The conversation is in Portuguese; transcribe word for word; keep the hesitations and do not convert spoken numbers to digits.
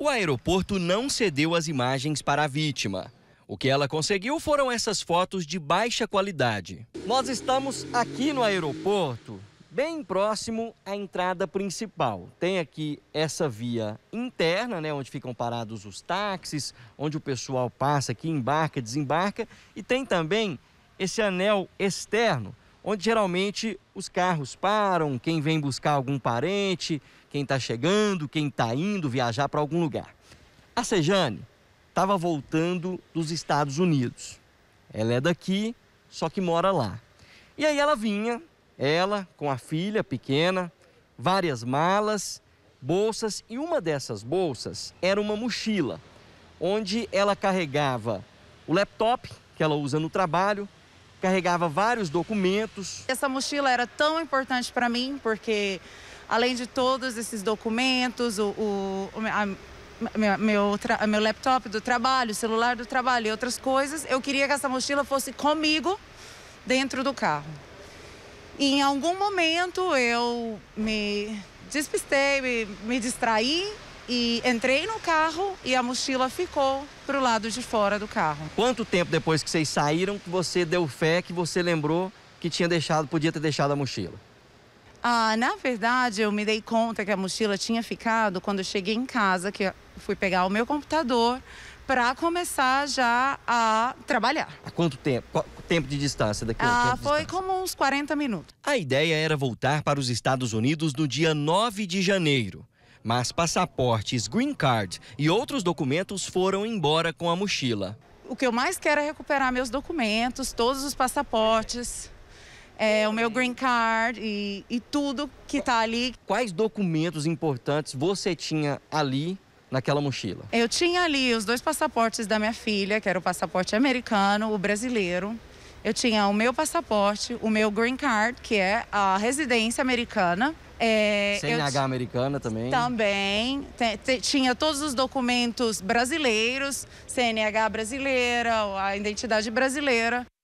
O aeroporto não cedeu as imagens para a vítima. O que ela conseguiu foram essas fotos de baixa qualidade. Nós estamos aqui no aeroporto, bem próximo à entrada principal. Tem aqui essa via interna, né, onde ficam parados os táxis, onde o pessoal passa aqui, embarca, desembarca. E tem também esse anel externo, onde geralmente os carros param, quem vem buscar algum parente, quem está chegando, quem está indo viajar para algum lugar. A Cejane estava voltando dos Estados Unidos. Ela é daqui, só que mora lá. E aí ela vinha, ela com a filha pequena, várias malas, bolsas, e uma dessas bolsas era uma mochila, onde ela carregava o laptop que ela usa no trabalho, carregava vários documentos. Essa mochila era tão importante para mim, porque além de todos esses documentos, o, o a, meu, meu, tra, meu laptop do trabalho, celular do trabalho e outras coisas, eu queria que essa mochila fosse comigo dentro do carro. E em algum momento eu me despistei, me, me distraí e entrei no carro e a mochila ficou para o lado de fora do carro. Quanto tempo depois que vocês saíram que você deu fé, que você lembrou que tinha deixado, podia ter deixado a mochila? Ah, na verdade, eu me dei conta que a mochila tinha ficado quando eu cheguei em casa, que eu fui pegar o meu computador para começar já a trabalhar. Há quanto tempo? Qual tempo de distância daqui? Ah, foi como uns quarenta minutos. A ideia era voltar para os Estados Unidos no dia nove de janeiro. Mas passaportes, green card e outros documentos foram embora com a mochila. O que eu mais quero é recuperar meus documentos, todos os passaportes, é, o meu green card e, e tudo que tá ali. Quais documentos importantes você tinha ali naquela mochila? Eu tinha ali os dois passaportes da minha filha, que era o passaporte americano, o brasileiro. Eu tinha o meu passaporte, o meu green card, que é a residência americana. É, C N H americana também? Também. Tinha todos os documentos brasileiros, C N H brasileira, a identidade brasileira.